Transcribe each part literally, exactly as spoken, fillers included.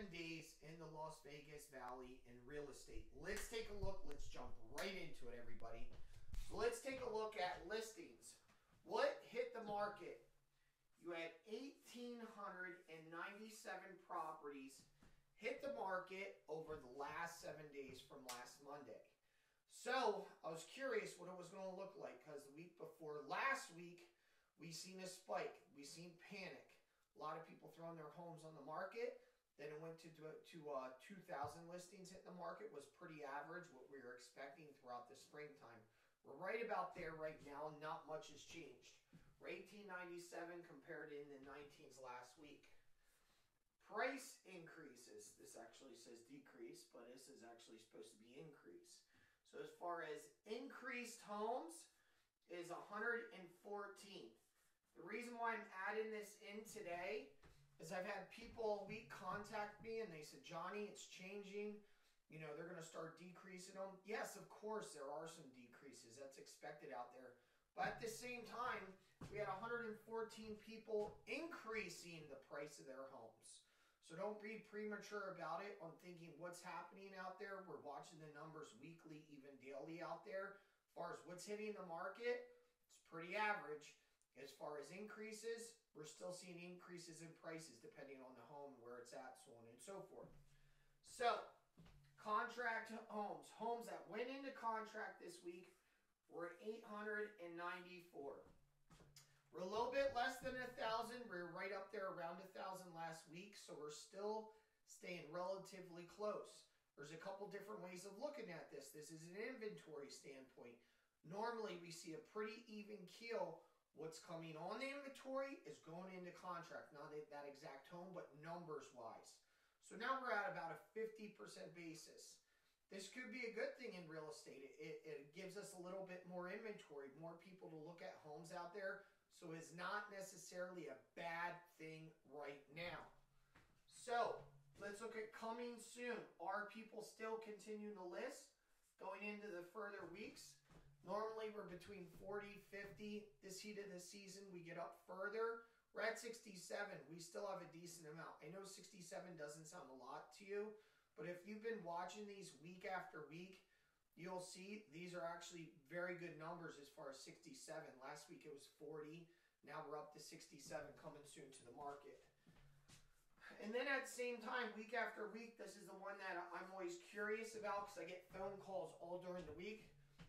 seven days in the Las Vegas Valley in real estate. Let's take a look. Let's jump right into it, everybody. So let's take a look at listings. What hit the market? You had one thousand eight hundred ninety-seven properties hit the market over the last seven days from last Monday. So I was curious what it was going to look like, because the week before last week, we seen a spike. We seen panic. A lot of people throwing their homes on the market. Then it went to, to uh, two thousand listings hit the market. Was pretty average what we were expecting throughout the springtime. We're right about there right now. Not much has changed. We're eighteen ninety-seven compared in the nineteens last week. Price increases. This actually says decrease, but this is actually supposed to be increase. So as far as increased homes is one hundred fourteen. The reason why I'm adding this in today is I've had people all week contact me and they said, Johnny, it's changing. You know, they're going to start decreasing them. Yes, of course, there are some decreases. That's expected out there. But at the same time, we had one hundred fourteen people increasing the price of their homes. So don't be premature about it on thinking what's happening out there. We're watching the numbers weekly, even daily out there. As far as what's hitting the market, it's pretty average. As far as increases, we're still seeing increases in prices depending on the home and where it's at, so on and so forth. So, contract homes. Homes that went into contract this week were eight hundred ninety-four. We're a little bit less than one thousand. We're right up there around one thousand last week, so we're still staying relatively close. There's a couple different ways of looking at this. This is an inventory standpoint. Normally, we see a pretty even keel. What's coming on the inventory is going into contract. Not at that exact home, but numbers-wise. So now we're at about a fifty percent basis. This could be a good thing in real estate. It, it gives us a little bit more inventory, more people to look at homes out there. So it's not necessarily a bad thing right now. So let's look at coming soon. Are people still continuing to list going into the further weeks? Normally we're between forty, fifty. This heat of the season, we get up further. We're at sixty-seven. We still have a decent amount. I know sixty-seven doesn't sound a lot to you, but if you've been watching these week after week, you'll see these are actually very good numbers as far as sixty-seven. Last week it was forty. Now we're up to sixty-seven coming soon to the market. And then at the same time, week after week, this is the one that I'm always curious about because I get phone calls all during the week.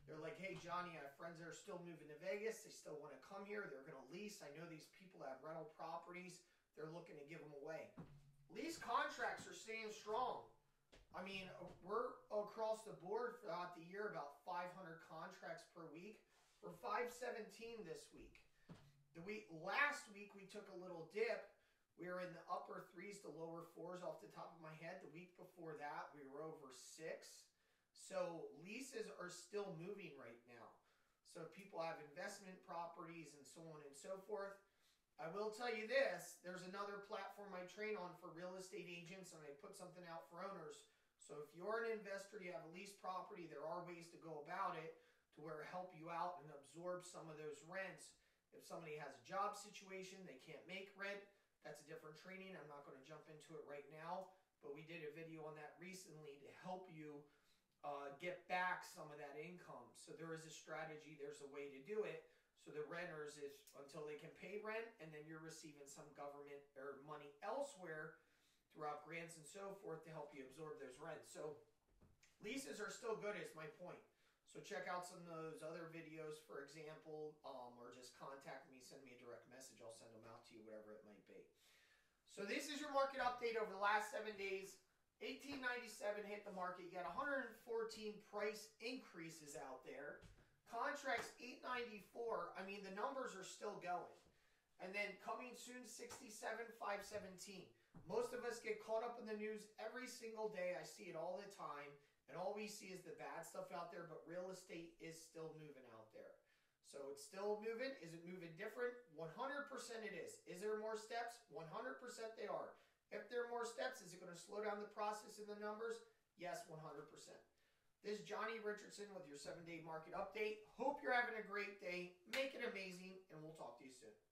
They're like, hey, Johnny, I have friends that are still moving to Vegas. They still want to come here. They're going to lease. I know these people that have rental properties. They're looking to give them away. Lease contracts are staying strong. I mean, we're across the board throughout the year about five hundred contracts per week. We're five seventeen this week. The week last week we took a little dip. We were in the upper threes to lower fours off the top of my head. The week before that we were over six. So leases are still moving right now. So people have investment properties and so on and so forth. I will tell you this, there's another platform I train on for real estate agents and I put something out for owners. So if you're an investor, you have a leased property, there are ways to go about it to where help you out and absorb some of those rents. If somebody has a job situation, they can't make rent, that's a different training. I'm not going to jump into it right now, but we did a video on that recently to help you uh, get back some of that income. So there is a strategy, there's a way to do it. So the renters is until they can pay rent, and then you're receiving some government or money elsewhere throughout grants and so forth to help you absorb those rents. So leases are still good is my point. So check out some of those other videos, for example, um, or just contact me, send me a direct message. I'll send them out to you, whatever it might be. So this is your market update over the last seven days. eighteen ninety-seven hit the market. You got one hundred fourteen price increases out there. Contracts eight ninety-four. I mean, the numbers are still going. And then coming soon, sixty-seven, five seventeen. Most of us get caught up in the news every single day. I see it all the time. And all we see is the bad stuff out there, but real estate is still moving out there. So it's still moving. Is it moving different? one hundred percent it is. Is there more steps? one hundred percent they are. If there are more steps, is it going to slow down the process in the numbers? Yes, one hundred percent. This is Johnny Richardson with your seven-day market update. Hope you're having a great day. Make it amazing, and we'll talk to you soon.